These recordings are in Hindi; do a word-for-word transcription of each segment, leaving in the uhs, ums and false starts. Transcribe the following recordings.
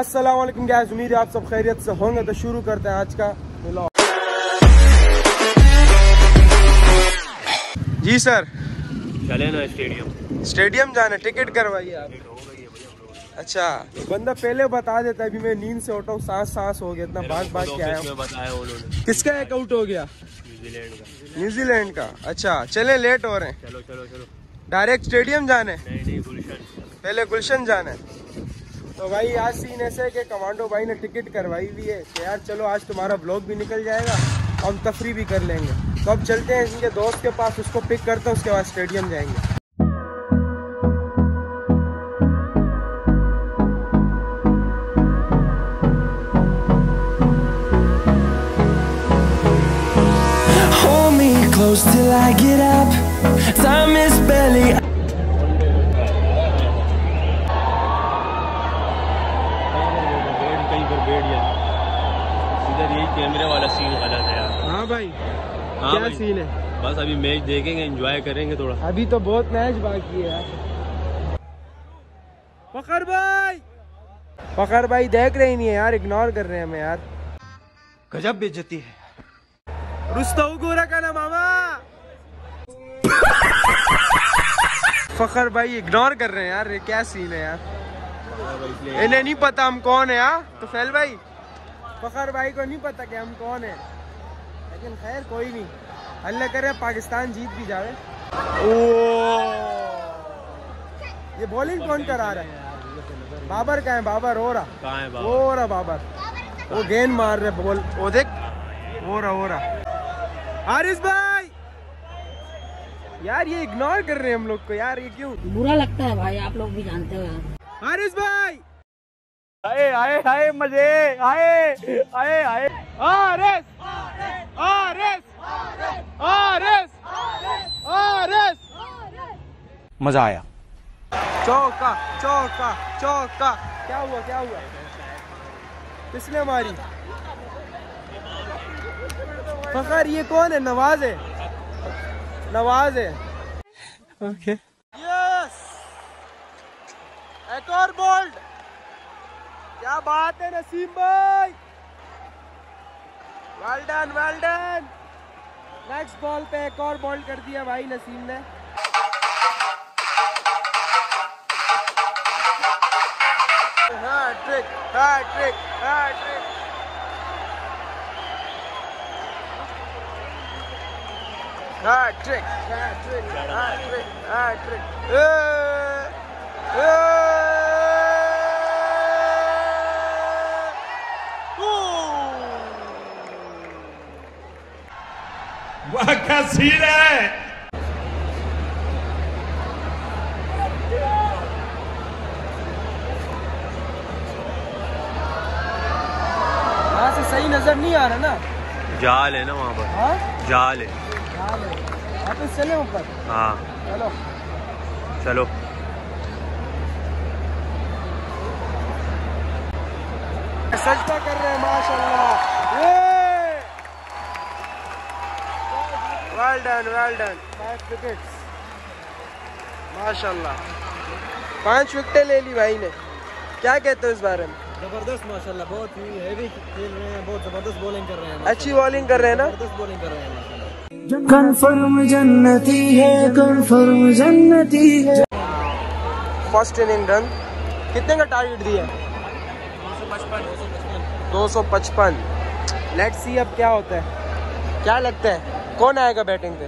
अस्सलाम वालेकुम गाइस, उम्मीद है आप सब खैरियत से होंगे। तो शुरू करते हैं आज का व्लॉग। जी सर, चले ना स्टेडियम स्टेडियम जाना, टिकट करवाइए आप। अच्छा, बंदा पहले बता देता है। अभी मैं नींद से उठा हूँ, सांस सांस हो गया, इतना भाग भाग के आया हूँ। किसका अकाउंट हो गया? न्यूजीलैंड का। अच्छा चले, लेट हो रहे हैं। चलो चलो चलो, डायरेक्ट स्टेडियम जाने? नहीं नहीं, गुलशन पहले, गुलशन जाना है। तो भाई आज सीन ऐसे है कि कमांडो भाई ने टिकट करवाई हुई है कि यार चलो आज तुम्हारा ब्लॉग भी निकल जाएगा, हम तफरी भी कर लेंगे। तो अब चलते हैं इनके दोस्त के पास, उसको पिक करते हैं, उसके बाद स्टेडियम जाएंगे। कैमरे वाला सीन गलत है यार। हाँ भाई, हाँ क्या भाई? सीन है बस, अभी मैच देखेंगे, एंजॉय करेंगे थोड़ा। अभी तो बहुत मैच बाकी है यार। फखर भाई, फखर भाई देख रहे ही नहीं है यार, इग्नोर कर रहे हैं हमें यार, गजब बेइज्जती है। रुस्तम गोरा का ना मामा। फखर भाई इग्नोर कर रहे हैं यार, ये क्या सीन है यार। इन्हें नहीं पता हम कौन है यार। तो फैल भाई, फखर भाई को नहीं पता कि हम कौन है, लेकिन खैर कोई नहीं, अल्लाह करे पाकिस्तान जीत भी जाए। ओ ये बॉलिंग कौन करा रहा है? बाबर का है, बाबर हो रहा हो रहा बाबर, वो गेंद मार रहे बॉल, वो देख हो रहा हो रहा। आरिस भाई यार ये इग्नोर कर रहे हैं हम लोग को यार, ये क्यों? बुरा लगता है भाई, आप लोग भी जानते हो। आरिस भाई आए आए आए मजे आए आए आए। आरएस आरएस आरएस आरएस, मजा आया। चौका चौका चौका। क्या हुआ क्या हुआ? किसने मारी? फखर ये कौन है? नवाज है, नवाज है। ओके यस, एक और बोल्ड। क्या बात है नसीम भाई, well done well done. Next ball पे एक और बॉल कर दिया भाई नसीम ने। Hat trick hattrick hattrick. Hattrick hattrick hattrick hat trick. वाह क्या सीन है। वहाँ से सही नजर नहीं आ रहा ना, जाल है ना वहाँ पर। हाँ? जाल है, जाल है। वापस चले ऊपर। हाँ चलो चलो। सजदा कर रहे हैं माशाल्लाह। Well done, well done. Five wickets. माशाल्लाह, पांच विकेटें ले ली भाई ने। क्या कहते हो इस बारे में? जबरदस्त माशाल्लाह, बहुत ही हैवी खेल रहे हैं, बहुत जबरदस्त बॉलिंग कर रहे हैं, अच्छी बॉलिंग कर रहे हैं ना, जबरदस्त बॉलिंग कर रहे हैं। कंफर्म जन्नती है, कंफर्म जन्नती है। फर्स्ट इनिंग रन कितने का टारगेट दिया? दो सौ पचपन। लेट्स सी अब क्या होता है। क्या लगता है कौन आएगा बैटिंग पे?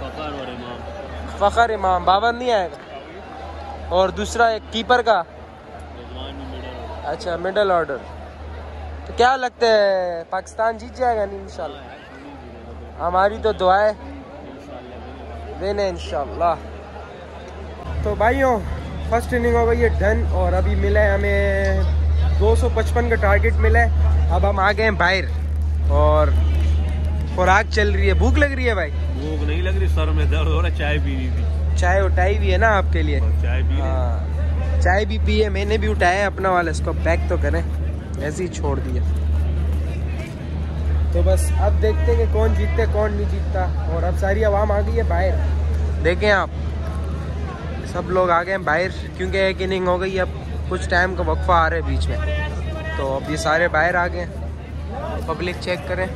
फखर और इमाम। फखर इमाम, बाबर नहीं आएगा। और दूसरा एक कीपर का। अच्छा मिडल ऑर्डर। तो क्या लगता है पाकिस्तान जीत जाएगा? नहीं इंशाल्लाह, हमारी तो दुआएं देने इंशाल्लाह। तो भाइयों फर्स्ट इनिंग हो गई है डन, और अभी मिला है हमें दो सौ पचपन का टारगेट मिला है। अब हम आ गए हैं बाहर और खुराक चल रही है। भूख लग रही है भाई? भूख नहीं लग रही, सर में दर्द हो रहा है। चाय पी रही थी, चाय उठाई भी है ना आपके लिए। चाय पी हाँ, चाय भी पी है, मैंने भी उठाया है अपना वाला। इसको पैक तो करें, ऐसे ही छोड़ दिया। तो बस अब देखते हैं कि कौन जीतते कौन नहीं जीतता। और अब सारी आवाम आ गई है बाहर, देखें आप सब लोग आ गए हैं बाहर, क्योंकि एक इनिंग हो गई अब। कुछ टाइम का वक्फा आ रहा है बीच में, तो अब ये सारे बाहर आ गए। पब्लिक चेक करें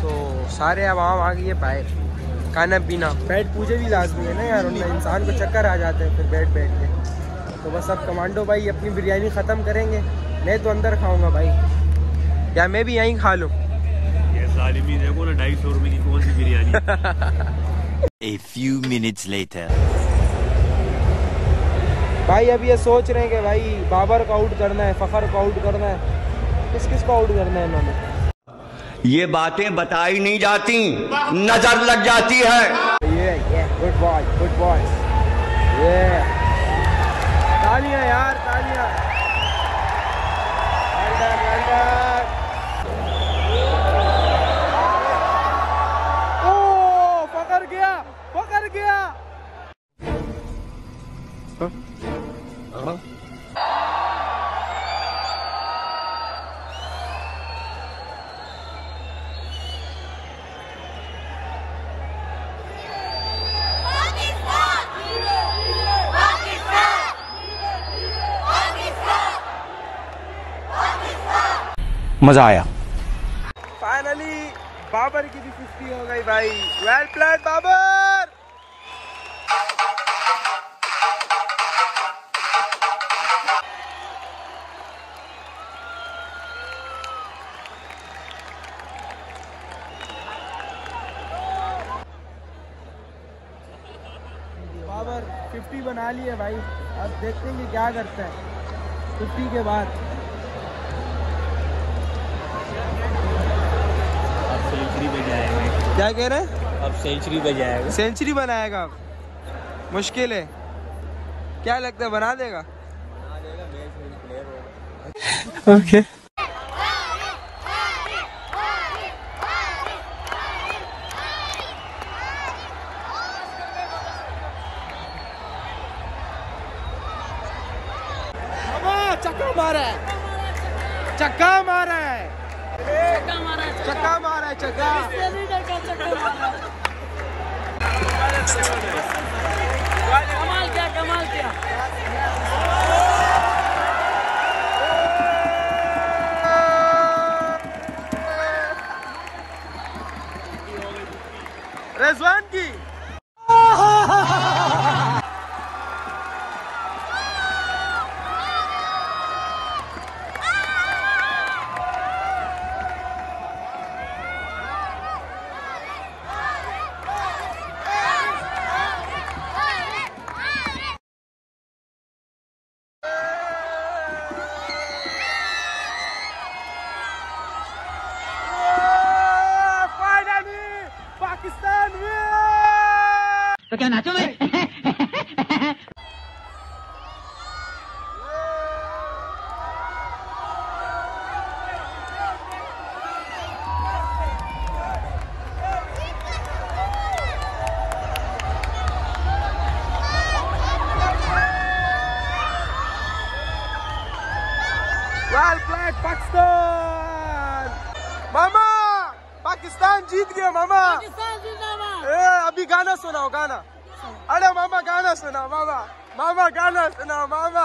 तो सारे आवाम आ गई है बाहर। खाना पीना बैठ पूजे भी लाजमी है ना यार, इंसान को चक्कर आ जाते हैं फिर बैठ बैठ के। तो बस अब कमांडो भाई अपनी बिरयानी ख़त्म करेंगे, मैं तो अंदर खाऊंगा भाई, या मैं भी यहीं खा लूँ। देखो ना ढाई सौ रुपये की कौन सी biryani. A few minutes later. भाई अब ये सोच रहे हैं कि भाई बाबर को आउट करना है, फखर को आउट करना है, किस किस को आउट करना है इन्होंने। ये बातें बताई नहीं जाती, नजर लग जाती है। ये ये गुड बॉय, गुड बॉय, ये तालियां यार तालियां। मजा आया। फाइनली बाबर की भी फिफ्टी हो गई भाई, well played Babar. Babar fifty बना ली है भाई, अब देखते हैं क्या करता है फिफ्टी के बाद। क्या कह रहे हैं अब सेंचुरी बजाएगा, सेंचुरी बनाएगा आप। मुश्किल है, क्या लगता है बना देगा? बना देगा, मैच में प्लेयर होगा। ओके चक्का मारा है, चक्का मारा है, चक्का मारा है, चक्का मारा है, चक्का कमाल क्या, कमाल क्या। रिजवान की तो क्या नाचो में। Well played Pakistan. मामा पाकिस्तान जीत गया मामा। ए, अभी गाना सुनाओ गाना। अरे मामा गाना सुना, मामा मामा गाना सुना मामा।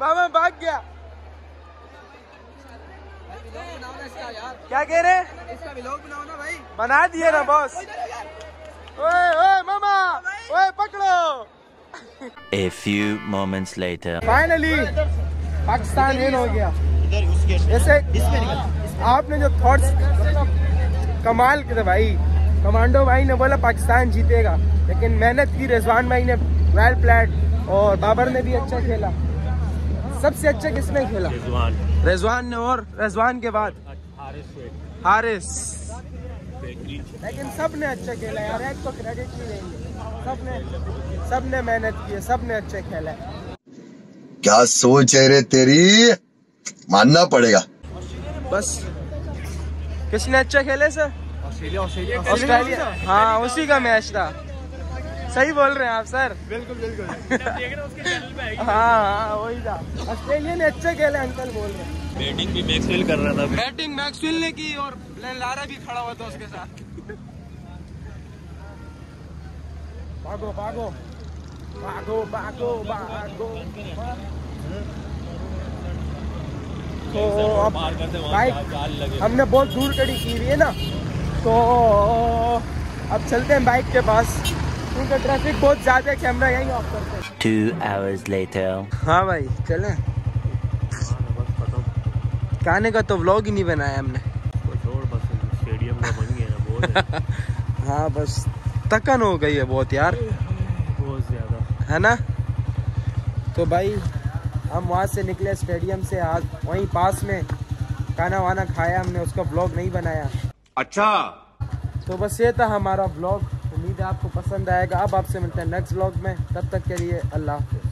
मामा भाग गया। क्या कह रहे भाई? बना दिए ना बॉस। ओए ओए मामा, ओए पकड़ो। A few moments later. Finally Pakistan in हो गया। जैसे आपने जो थॉट्स कमाल के थे भाई, कमांडो भाई ने बोला पाकिस्तान जीतेगा, लेकिन मेहनत की रिजवान भाई ने, वेल प्लेड। और बाबर ने भी अच्छा खेला। सबसे अच्छा किसने खेला? रिजवान, रिजवान ने। और रिजवान के बाद हारिस। लेकिन सब ने अच्छा खेला यार, एक तो क्रेडिट नहीं देंगे। सब ने सब ने मेहनत की है, सब ने अच्छा खेला है। क्या सोच है रे तेरी, मानना पड़ेगा। बस किसने अच्छा खेले सर? Australia, Australia, Australia. हाँ उसी का मैच था। सही बोल रहे हैं आप सर, बिल्कुल बिल्कुल। हाँ हाँ वही था, ऑस्ट्रेलिया ने अच्छा खेला। अंकल बोल रहे हैं बैटिंग भी मैक्सवेल कर रहा था, बैटिंग मैक्सवेल ने की और लारा भी खड़ा हुआ था उसके साथ। भागो भागो भागो भागो भागो। तो अब बाइक हमने बहुत दूर खड़ी की हुई है ना, तो अब चलते हैं बाइक के पास क्योंकि ट्रैफिक बहुत ज़्यादा है। कैमरा यहीं ऑफ करते हैं। Two hours later। हाँ भाई चले, खाने का तो व्लॉग ही नहीं बनाया हमने। बस स्टेडियम का बन गया ना बहुत। हाँ बस थकान हो गई है बहुत यार, बहुत ज़्यादा है ना। तो भाई हम वहाँ से निकले स्टेडियम से, आज वहीं पास में खाना वाना खाया हमने, उसका व्लॉग नहीं बनाया। अच्छा तो बस ये था हमारा व्लॉग, उम्मीद है आपको पसंद आएगा। अब आपसे मिलते हैं नेक्स्ट व्लॉग में, तब तक के लिए अल्लाह हाफिज़।